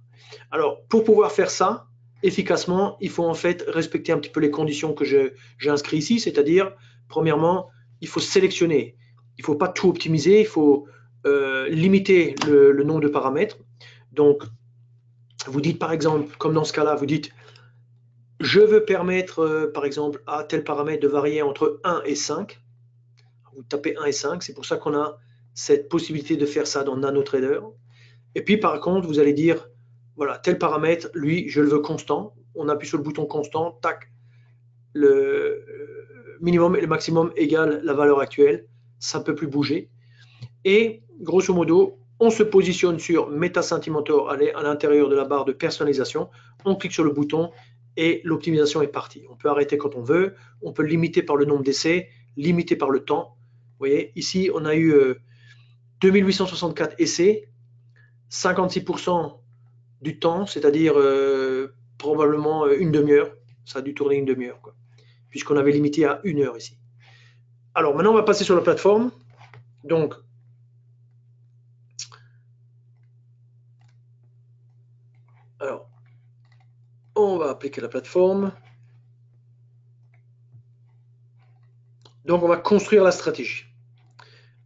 Alors, pour pouvoir faire ça efficacement, il faut en fait respecter un petit peu les conditions que j'ai inscrites ici, c'est-à-dire, premièrement, il faut sélectionner, il ne faut pas tout optimiser, il faut... Euh, limiter le, le nombre de paramètres. Donc vous dites par exemple, comme dans ce cas là, vous dites je veux permettre euh, par exemple à tel paramètre de varier entre un et cinq. Vous tapez un et cinq, c'est pour ça qu'on a cette possibilité de faire ça dans NanoTrader. Et puis par contre, vous allez dire, voilà, tel paramètre, lui, je le veux constant. On appuie sur le bouton constant, tac, le minimum et le maximum égale la valeur actuelle. Ça ne peut plus bouger. Et grosso modo, on se positionne sur Meta Sentimentor à l'intérieur de la barre de personnalisation. On clique sur le bouton et l'optimisation est partie. On peut arrêter quand on veut. On peut limiter par le nombre d'essais, limiter par le temps. Vous voyez, ici, on a eu deux mille huit cent soixante-quatre essais, cinquante-six pour cent du temps, c'est-à-dire euh, probablement une demi-heure. Ça a dû tourner une demi-heure, quoi, puisqu'on avait limité à une heure ici. Alors maintenant, on va passer sur la plateforme. Donc, alors, on va appliquer la plateforme. Donc, on va construire la stratégie.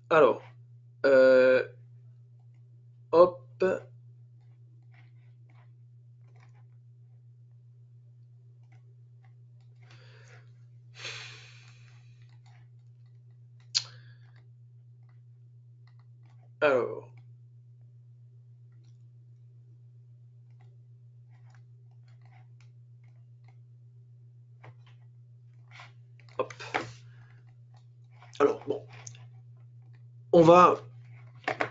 Alors, euh, hop. Alors, hop. Alors, bon, on va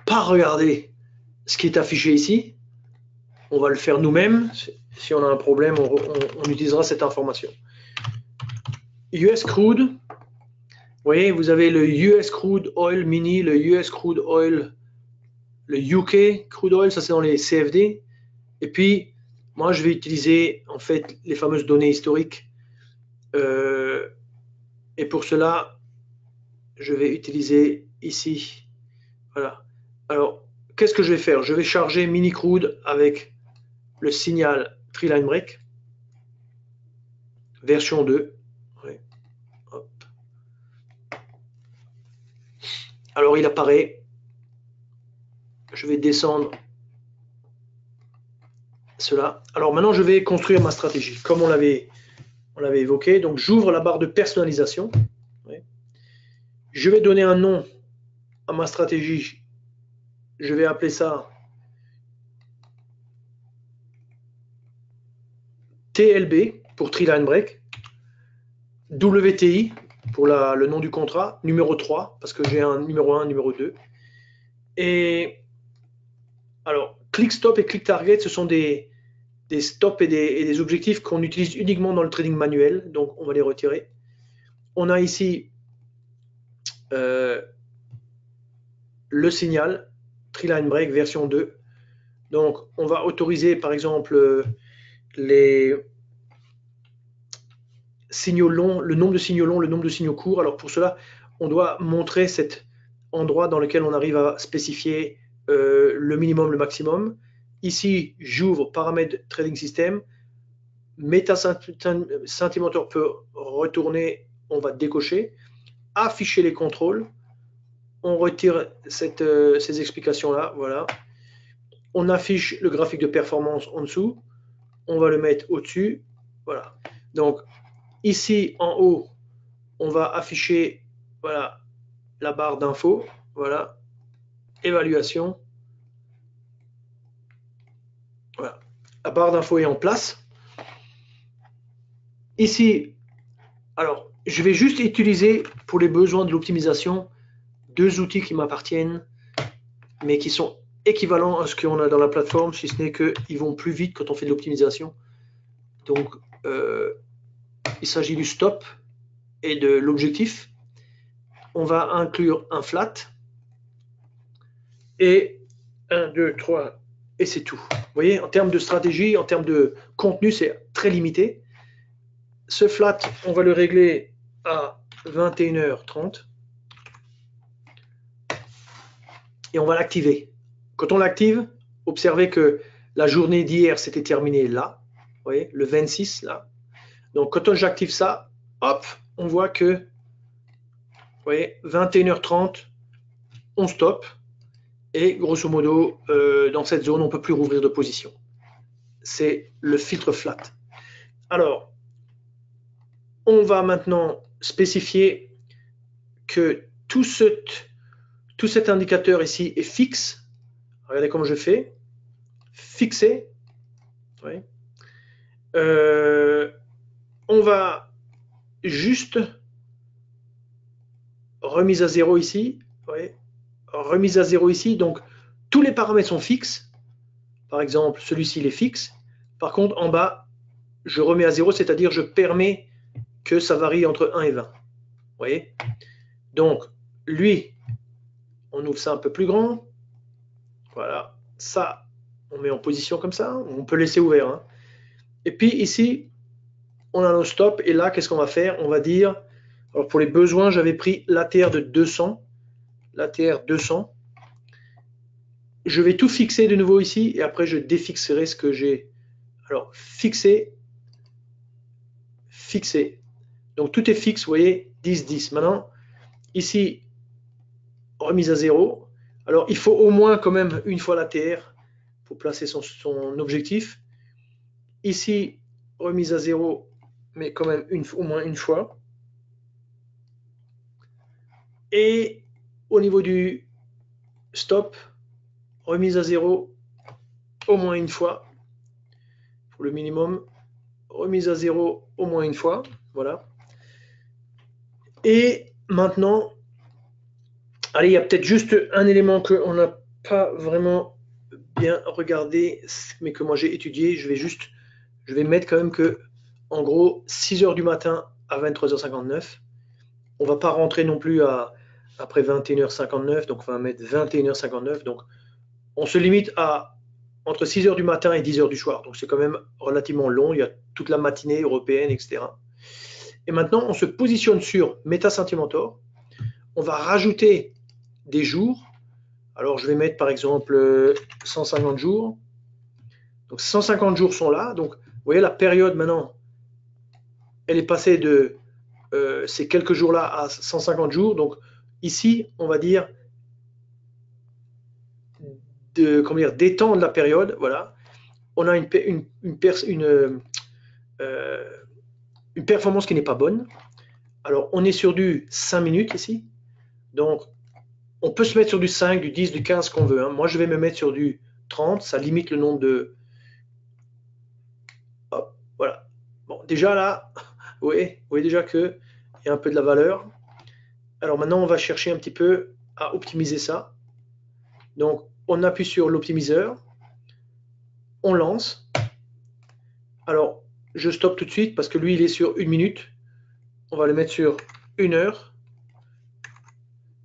pas regarder ce qui est affiché ici. On va le faire nous-mêmes. Si on a un problème, on, on, on utilisera cette information. U S Crude. Vous voyez, vous avez le U S Crude Oil Mini, le U S Crude Oil. Le U K Crude Oil, ça c'est dans les C F D. Et puis, moi, je vais utiliser en fait les fameuses données historiques. Euh, et pour cela, je vais utiliser ici. Voilà. Alors, qu'est-ce que je vais faire? Je vais charger Mini Crude avec le signal Three Line Break, version deux. Ouais. Hop. Alors, il apparaît. Je vais descendre cela. Alors maintenant, je vais construire ma stratégie, comme on l'avait on l'avait évoqué. Donc, j'ouvre la barre de personnalisation. Je vais donner un nom à ma stratégie. Je vais appeler ça T L B pour Three Line Break, W T I pour la, le nom du contrat, numéro trois, parce que j'ai un numéro un, numéro deux. Et... alors, click stop et click target, ce sont des, des stops et des, et des objectifs qu'on utilise uniquement dans le trading manuel, donc on va les retirer. On a ici euh, le signal, Three Line Break version deux. Donc, on va autoriser par exemple les signaux longs, le nombre de signaux longs, le nombre de signaux courts. Alors pour cela, on doit montrer cet endroit dans lequel on arrive à spécifier Euh, le minimum, le maximum. Ici, j'ouvre paramètres trading system. Meta Sentimentor peut retourner. On va décocher. Afficher les contrôles. On retire cette, euh, ces explications-là. Voilà. On affiche le graphique de performance en dessous. On va le mettre au-dessus. Voilà. Donc, ici, en haut, on va afficher voilà, la barre d'infos. Voilà. Évaluation. Voilà. La barre d'infos est en place. Ici, alors, je vais juste utiliser pour les besoins de l'optimisation deux outils qui m'appartiennent, mais qui sont équivalents à ce qu'on a dans la plateforme, si ce n'est qu'ils vont plus vite quand on fait de l'optimisation. Donc, euh, il s'agit du stop et de l'objectif. On va inclure un flat. Et un, deux, trois, et c'est tout. Vous voyez, en termes de stratégie, en termes de contenu, c'est très limité. Ce flat, on va le régler à vingt et une heures trente. Et on va l'activer. Quand on l'active, observez que la journée d'hier s'était terminée là. Vous voyez, le vingt-six, là. Donc, quand j'active ça, hop, on voit que, vous voyez, vingt et une heures trente, on stoppe. Et grosso modo, euh, dans cette zone, on ne peut plus rouvrir de position. C'est le filtre flat. Alors, on va maintenant spécifier que tout ce, Tout cet indicateur ici est fixe. Regardez comme je fais. Fixé. Oui. Euh, on va juste remise à zéro ici. Oui. Remise à zéro ici. Donc, tous les paramètres sont fixes. Par exemple, celui-ci, il est fixe. Par contre, en bas, je remets à zéro, c'est-à-dire je permets que ça varie entre un et vingt. Vous voyez? Donc, lui, on ouvre ça un peu plus grand. Voilà. Ça, on met en position comme ça. On peut laisser ouvert. Hein. Et puis ici, on a nos stops. Et là, qu'est-ce qu'on va faire? On va dire, alors pour les besoins, j'avais pris l'A T R de deux cents. L'A T R deux cents. Je vais tout fixer de nouveau ici. Et après, je défixerai ce que j'ai. Alors, fixer. Fixer. Donc, tout est fixe. Vous voyez, dix, dix. Maintenant, ici, remise à zéro. Alors, il faut au moins quand même une fois l'A T R pour placer son, son objectif. Ici, remise à zéro, mais quand même une, au moins une fois. Et au niveau du stop, remise à zéro, au moins une fois. Pour le minimum, remise à zéro, au moins une fois. Voilà. Et maintenant... Allez, il y a peut-être juste un élément qu'on n'a pas vraiment bien regardé, mais que moi j'ai étudié. Je vais juste, je vais mettre quand même que, en gros, six heures du matin à vingt-trois heures cinquante-neuf. On ne va pas rentrer non plus à, après vingt et une heures cinquante-neuf, donc on va mettre vingt et une heures cinquante-neuf. Donc on se limite à entre six heures du matin et dix heures du soir. Donc c'est quand même relativement long. Il y a toute la matinée européenne, et cetera. Et maintenant, on se positionne sur Meta Sentimentor. On va rajouter des jours. Alors je vais mettre par exemple cent cinquante jours. Donc cent cinquante jours sont là. Donc vous voyez la période maintenant, elle est passée de euh, ces quelques jours là à cent cinquante jours. Donc ici on va dire de comment dire d'étendre la période. Voilà, on a une une une, pers une, euh, une performance qui n'est pas bonne. Alors on est sur du cinq minutes ici. Donc on peut se mettre sur du cinq, du dix, du quinze, qu'on veut. Hein. Moi, je vais me mettre sur du trente. Ça limite le nombre de... Hop, voilà. Bon, déjà là, vous voyez, vous voyez déjà qu'il y a un peu de la valeur. Alors maintenant, on va chercher un petit peu à optimiser ça. Donc, on appuie sur l'optimiseur. On lance. Alors, je stoppe tout de suite parce que lui, il est sur une minute. On va le mettre sur une heure.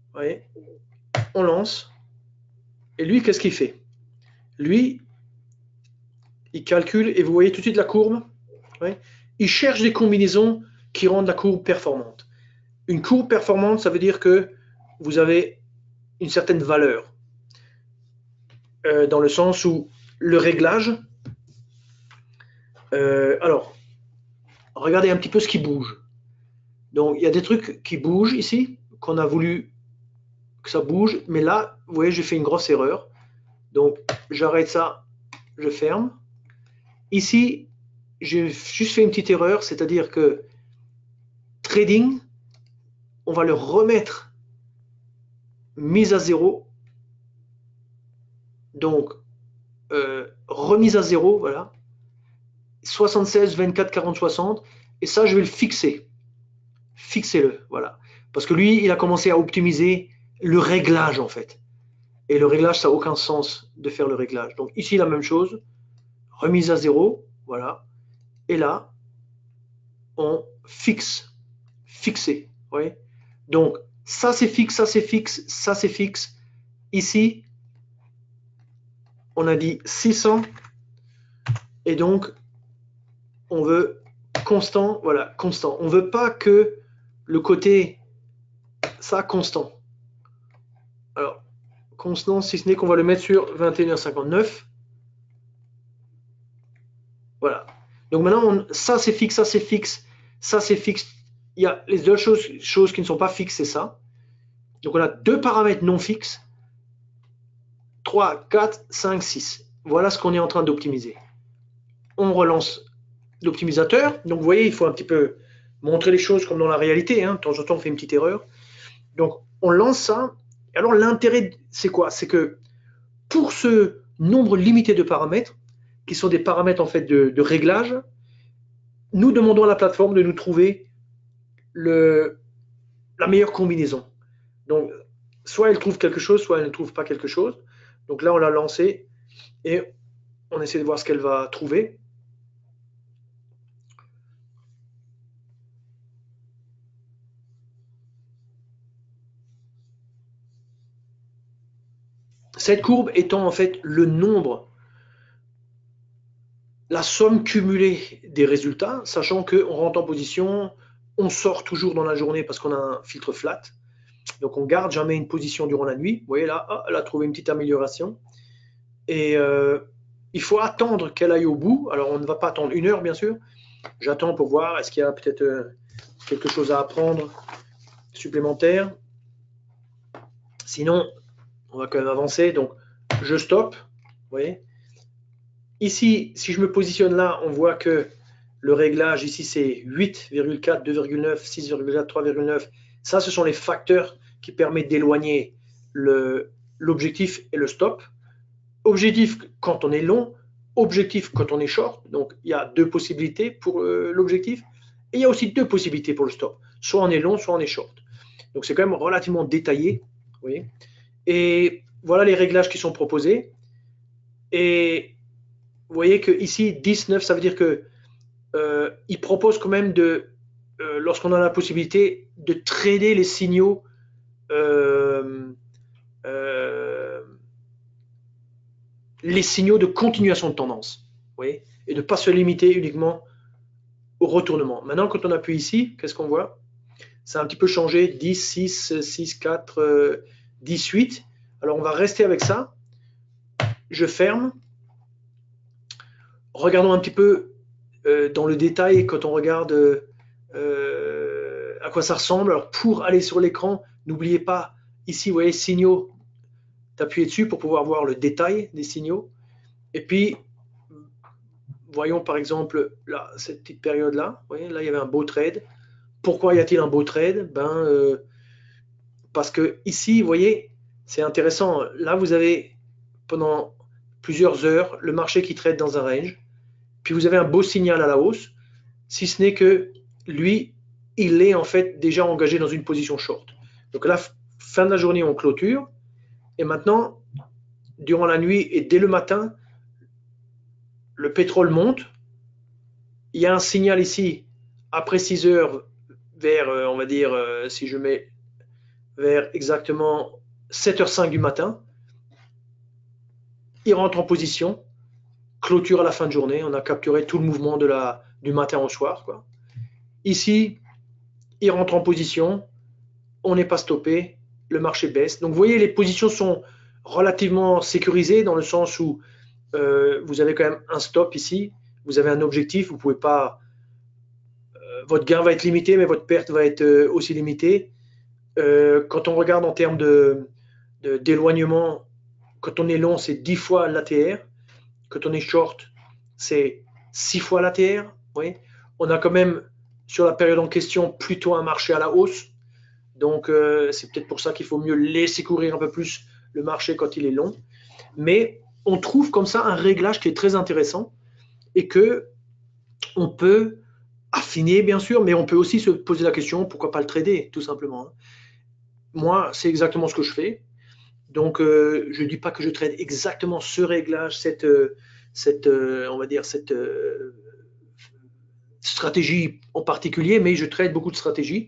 Vous voyez ? On lance. Et lui, qu'est-ce qu'il fait? Lui, il calcule et vous voyez tout de suite la courbe. Oui. Il cherche des combinaisons qui rendent la courbe performante. Une courbe performante, ça veut dire que vous avez une certaine valeur. Euh, dans le sens où le réglage... Euh, alors, regardez un petit peu ce qui bouge. Donc, il y a des trucs qui bougent ici, qu'on a voulu... Que ça bouge, mais là, vous voyez, j'ai fait une grosse erreur. Donc, j'arrête ça, je ferme. Ici, j'ai juste fait une petite erreur, c'est-à-dire que trading, on va le remettre mise à zéro. Donc, euh, remise à zéro, voilà. soixante-seize, vingt-quatre, quarante, soixante. Et ça, je vais le fixer. Fixez-le, voilà. Parce que lui, il a commencé à optimiser le réglage en fait. Et le réglage, ça n'a aucun sens de faire le réglage. Donc ici, la même chose. Remise à zéro. Voilà. Et là, on fixe. Fixé. Vous voyez? Donc, ça c'est fixe, ça c'est fixe, ça c'est fixe. Ici, on a dit six cents. Et donc, on veut constant. Voilà, constant. On ne veut pas que le côté ça constant. Alors, constant, si ce n'est qu'on va le mettre sur vingt et une heures cinquante-neuf. Voilà. Donc maintenant, on, ça c'est fixe, ça c'est fixe, ça c'est fixe. Il y a les deux choses, choses qui ne sont pas fixes, c'est ça. Donc on a deux paramètres non fixes. trois, quatre, cinq, six. Voilà ce qu'on est en train d'optimiser. On relance l'optimisateur. Donc vous voyez, il faut un petit peu montrer les choses comme dans la réalité. Hein. De temps en temps, on fait une petite erreur. Donc on lance ça. Et alors l'intérêt, c'est quoi? C'est que pour ce nombre limité de paramètres, qui sont des paramètres en fait de, de réglage, nous demandons à la plateforme de nous trouver le, la meilleure combinaison. Donc, soit elle trouve quelque chose, soit elle ne trouve pas quelque chose. Donc là, on l'a lancé et on essaie de voir ce qu'elle va trouver. Cette courbe étant en fait le nombre, la somme cumulée des résultats, sachant qu'on rentre en position, on sort toujours dans la journée parce qu'on a un filtre flat. Donc on ne garde jamais une position durant la nuit. Vous voyez là, ah, elle a trouvé une petite amélioration. Et euh, il faut attendre qu'elle aille au bout. Alors on ne va pas attendre une heure bien sûr. J'attends pour voir est-ce qu'il y a peut-être euh, quelque chose à apprendre supplémentaire. Sinon, on va quand même avancer. Donc je stoppe. Vous voyez. Ici, si je me positionne là, on voit que le réglage ici c'est huit virgule quatre, deux virgule neuf, six virgule quatre, trois virgule neuf. Ça, ce sont les facteurs qui permettent d'éloigner l'objectif et le stop. Objectif quand on est long, objectif quand on est short. Donc, il y a deux possibilités pour euh, l'objectif. Et il y a aussi deux possibilités pour le stop. Soit on est long, soit on est short. Donc, c'est quand même relativement détaillé. Vous voyez. Et voilà les réglages qui sont proposés. Et vous voyez que ici, dix-neuf, ça veut dire que euh, il propose quand même de... Euh, lorsqu'on a la possibilité de trader les signaux euh, euh, les signaux de continuation de tendance, voyez, et de ne pas se limiter uniquement au retournement. Maintenant, quand on appuie ici, qu'est-ce qu'on voit? Ça a un petit peu changé, dix, six, six, quatre, euh, dix-huit. Alors, on va rester avec ça. Je ferme. Regardons un petit peu euh, dans le détail quand on regarde... Euh, Euh, à quoi ça ressemble. Alors pour aller sur l'écran, n'oubliez pas ici, vous voyez, signaux, t'appuyer dessus pour pouvoir voir le détail des signaux. Et puis voyons par exemple là, cette petite période là, vous voyez, là il y avait un beau trade. Pourquoi y a-t-il un beau trade? Ben euh, parce que ici, vous voyez, c'est intéressant, là vous avez pendant plusieurs heures le marché qui trade dans un range, puis vous avez un beau signal à la hausse, si ce n'est que lui, il est en fait déjà engagé dans une position short. Donc à la fin de la journée, on clôture. Et maintenant, durant la nuit et dès le matin, le pétrole monte. Il y a un signal ici, après six heures, vers, on va dire, si je mets vers exactement sept heures cinq du matin, il rentre en position, clôture à la fin de journée. On a capturé tout le mouvement de la, du matin au soir, quoi. Ici, il rentre en position, on n'est pas stoppé, le marché baisse. Donc, vous voyez, les positions sont relativement sécurisées dans le sens où euh, vous avez quand même un stop ici, vous avez un objectif, vous pouvez pas… Euh, votre gain va être limité, mais votre perte va être euh, aussi limitée. Euh, quand on regarde en termes de, de, d'éloignement, quand on est long, c'est dix fois l'A T R. Quand on est short, c'est six fois l'A T R. Oui. On a quand même… sur la période en question, plutôt un marché à la hausse. Donc, euh, c'est peut-être pour ça qu'il faut mieux laisser courir un peu plus le marché quand il est long. Mais on trouve comme ça un réglage qui est très intéressant et que on peut affiner, bien sûr, mais on peut aussi se poser la question, pourquoi pas le trader, tout simplement. Moi, c'est exactement ce que je fais. Donc, euh, je ne dis pas que je trade exactement ce réglage, cette, euh, cette euh, on va dire, cette... Euh, stratégie en particulier, mais je traite beaucoup de stratégies,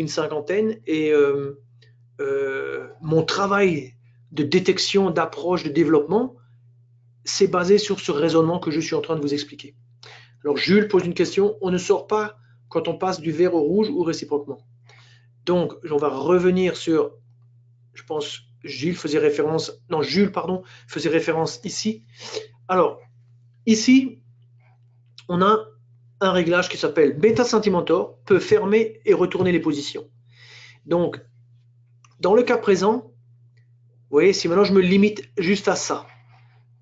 une cinquantaine, et euh, euh, mon travail de détection, d'approche, de développement, c'est basé sur ce raisonnement que je suis en train de vous expliquer. Alors Jules pose une question, on ne sort pas quand on passe du vert au rouge ou réciproquement. Donc on va revenir sur, je pense Gilles faisait référence, non Jules pardon, faisait référence ici. Alors ici, on a un réglage qui s'appelle Beta Sentimentor, peut fermer et retourner les positions. Donc, dans le cas présent, vous voyez, si maintenant je me limite juste à ça,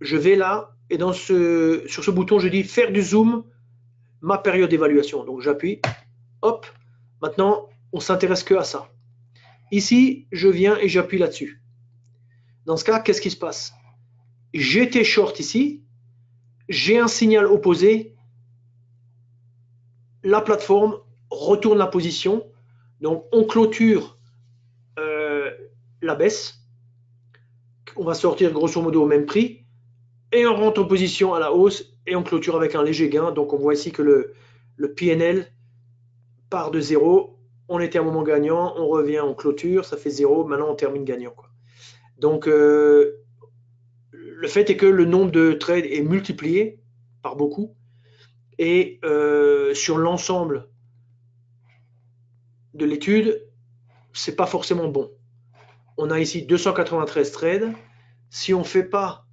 je vais là, et dans ce, sur ce bouton, je dis faire du zoom, ma période d'évaluation. Donc, j'appuie, hop, maintenant, on s'intéresse que à ça. Ici, je viens et j'appuie là-dessus. Dans ce cas, qu'est-ce qui se passe? J'étais short ici, j'ai un signal opposé, la plateforme retourne la position, donc on clôture euh, la baisse, on va sortir grosso modo au même prix, et on rentre en position à la hausse, et on clôture avec un léger gain. Donc on voit ici que le, le P N L part de zéro, on était à un moment gagnant, on revient, on clôture, ça fait zéro, maintenant on termine gagnant, quoi. Donc euh, le fait est que le nombre de trades est multiplié par beaucoup, et euh, sur l'ensemble de l'étude, c'est pas forcément bon. On a ici deux cent quatre-vingt-treize trades. Si on fait pas,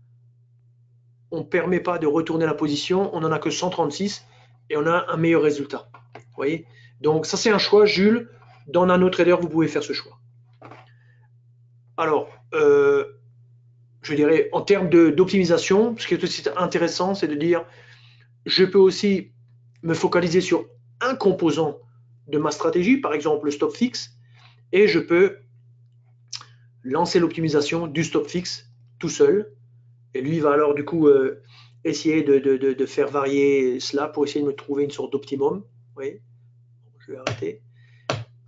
on ne permet pas de retourner la position, on n'en a que cent trente-six et on a un meilleur résultat. Vous voyez? Donc ça, c'est un choix, Jules. Dans NanoTrader, vous pouvez faire ce choix. Alors, euh, je dirais en termes d'optimisation, ce qui est aussi intéressant, c'est de dire je peux aussi me focaliser sur un composant de ma stratégie, par exemple le stop fixe, et je peux lancer l'optimisation du stop fixe tout seul, et lui va alors du coup euh, essayer de, de, de, de faire varier cela pour essayer de me trouver une sorte d'optimum. Oui, je vais arrêter.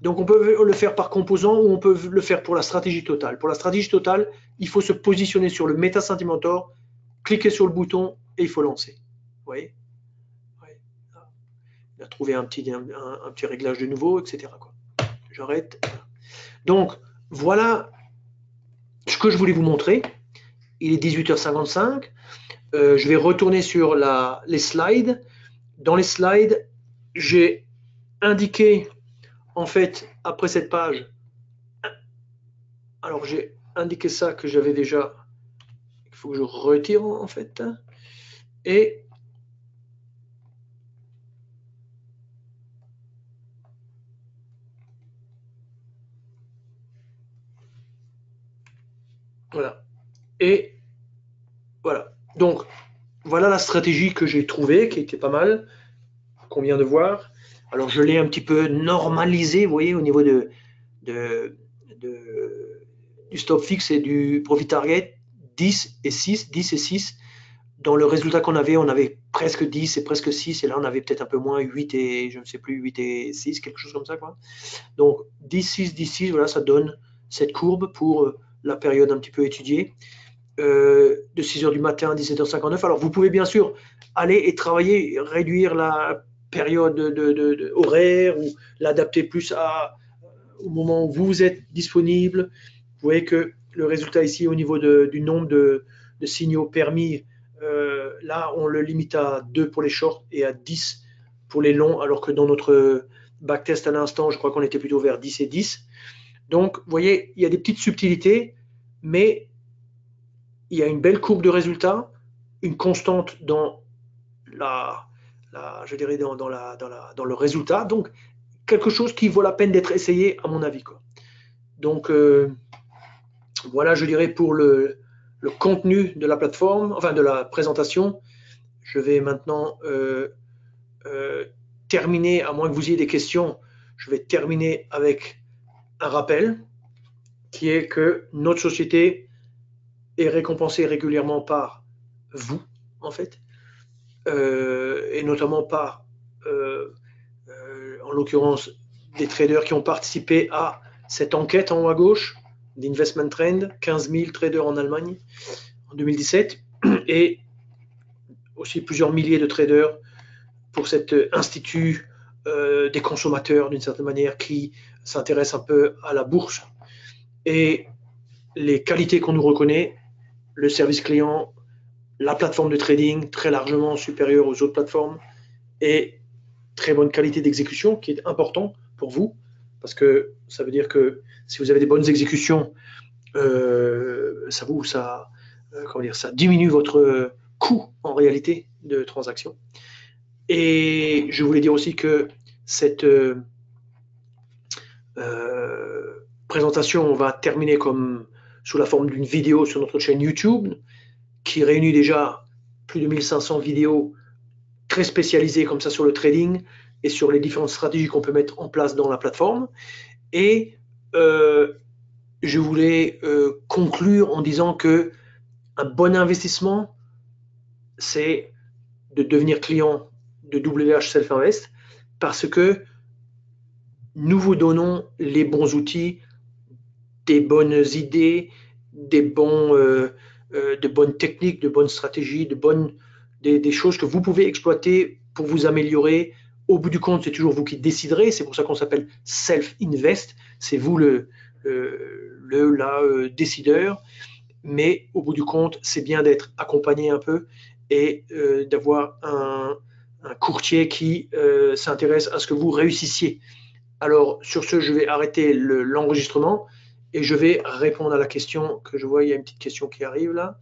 Donc on peut le faire par composant ou on peut le faire pour la stratégie totale. Pour la stratégie totale, il faut se positionner sur le Meta Sentimentor, cliquer sur le bouton et il faut lancer. Vous voyez, il a trouvé un petit, un, un petit réglage de nouveau, et cetera, quoi. J'arrête. Donc voilà ce que je voulais vous montrer. Il est dix-huit heures cinquante-cinq. Euh, je vais retourner sur la, les slides. Dans les slides, j'ai indiqué, en fait, après cette page, alors j'ai indiqué ça que j'avais déjà, il faut que je retire en fait, et voilà. Et voilà. Donc, voilà la stratégie que j'ai trouvée, qui était pas mal, qu'on vient de voir. Alors, je l'ai un petit peu normalisé, vous voyez, au niveau de, de, de, du stop fixe et du profit target, dix et six, dix et six. Dans le résultat qu'on avait, on avait presque dix et presque six, et là, on avait peut-être un peu moins, huit et, je ne sais plus, huit et six, quelque chose comme ça, quoi. Donc, dix, six, dix, six, voilà, ça donne cette courbe pour la période un petit peu étudiée, euh, de six heures du matin à dix-sept heures cinquante-neuf. Alors, vous pouvez bien sûr aller et travailler, réduire la période de, de, de horaire ou l'adapter plus à, au moment où vous êtes disponible. Vous voyez que le résultat ici, au niveau de, du nombre de, de signaux permis, euh, là, on le limite à deux pour les shorts et à dix pour les longs, alors que dans notre backtest à l'instant, je crois qu'on était plutôt vers dix et dix. Donc, vous voyez, il y a des petites subtilités, mais il y a une belle courbe de résultats, une constante dans, la, la, je dirais dans, dans, la, dans, la, dans le résultat. Donc, quelque chose qui vaut la peine d'être essayé, à mon avis, quoi. Donc, euh, voilà, je dirais, pour le, le contenu de la plateforme, enfin, de la présentation. Je vais maintenant euh, euh, terminer, à moins que vous ayez des questions, je vais terminer avec un rappel qui est que notre société est récompensée régulièrement par vous, en fait, euh, et notamment par, euh, euh, en l'occurrence, des traders qui ont participé à cette enquête en haut à gauche d'Investment Trend, quinze mille traders en Allemagne en deux mille dix-sept, et aussi plusieurs milliers de traders pour cet institut euh, des consommateurs, d'une certaine manière, qui s'intéresse un peu à la bourse et les qualités qu'on nous reconnaît, le service client, la plateforme de trading très largement supérieure aux autres plateformes et très bonne qualité d'exécution qui est important pour vous, parce que ça veut dire que si vous avez des bonnes exécutions, euh, ça vous, ça, euh, comment dire, ça diminue votre coût en réalité de transaction. Et je voulais dire aussi que cette euh, Euh, présentation, on va terminer comme sous la forme d'une vidéo sur notre chaîne YouTube qui réunit déjà plus de mille cinq cents vidéos très spécialisées comme ça sur le trading et sur les différentes stratégies qu'on peut mettre en place dans la plateforme. Et euh, je voulais euh, conclure en disant que un bon investissement, c'est de devenir client de W H SelfInvest parce que nous vous donnons les bons outils, des bonnes idées, des bons, euh, euh, de bonnes techniques, de bonnes stratégies, de bonnes, des, des choses que vous pouvez exploiter pour vous améliorer. Au bout du compte, c'est toujours vous qui déciderez. C'est pour ça qu'on s'appelle self-invest. C'est vous le, euh, le la, euh, décideur. Mais au bout du compte, c'est bien d'être accompagné un peu et euh, d'avoir un, un courtier qui euh, s'intéresse à ce que vous réussissiez. Alors, sur ce, je vais arrêter l'enregistrement le, et je vais répondre à la question que je vois. Il y a une petite question qui arrive là.